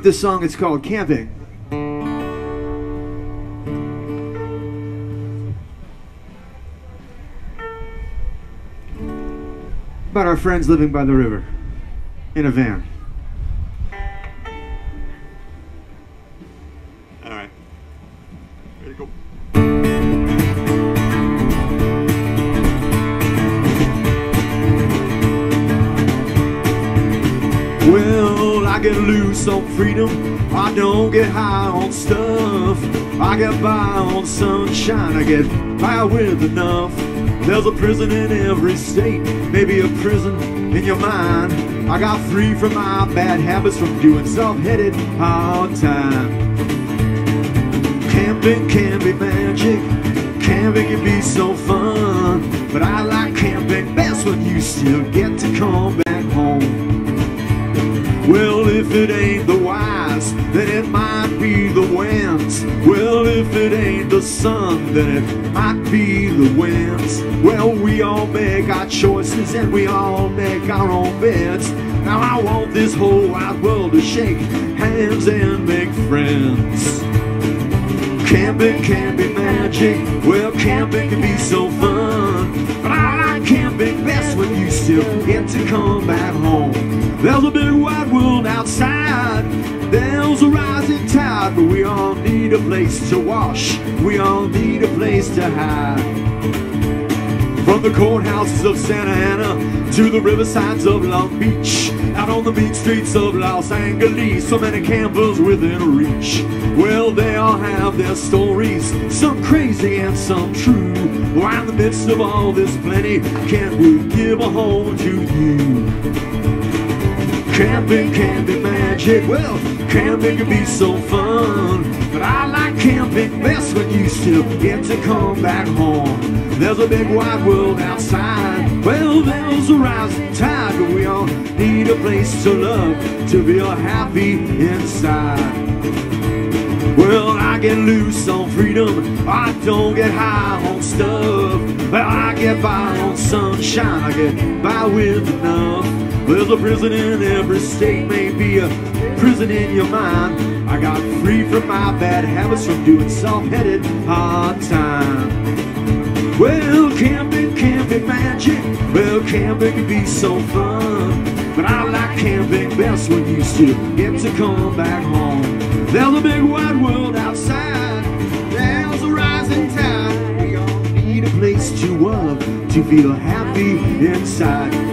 wrote this song. It's called Camping. About our friends living by the river in a van. All right. Ready to go. Well, I can lose some freedom. I don't get high on stuff. I get by on sunshine. I get by with enough. There's a prison in every state, maybe a prison in your mind. I got free from my bad habits from doing self-headed hard time. Camping can be magic, camping can be so fun, but I like camping best when you still get to come back home. Well, if it ain't the whys, then it might be the whens. Well, if it ain't the sun, then it might be the winds. Well, we all make our choices and we all make our own beds. Now I want this whole wide world to shake hands and make friends. Camping can be magic. Well, camping can be so fun, but I like camping best when you still get to come back home. There's a big wide world outside, there's a rising tide, but we all need a place to wash, we all need a place to hide. From the courthouses of Santa Ana to the riversides of Long Beach, out on the mean streets of Los Angeles, so many campers within reach. Well, they all have their stories, some crazy and some true. Why in the midst of all this plenty, can't we give a home to you? Camping can be magic, well, camping can be so fun, but I like camping best when you still get to come back home. There's a big wide world outside, well, there's a rising tide, but we all need a place to love, to feel happy inside. Well, I can lose some freedom, I don't get high on stuff, but I get by on sunshine, I get by with enough. There's a prison in every state, maybe a prison in your mind. I got free from my bad habits from doing self-headed hard time. Well, camping can be magic. Well, camping can be so fun, but I like camping best when you still get to come back home. There's a big wide world outside, there's a rising tide. We all need a place to love, to feel happy inside.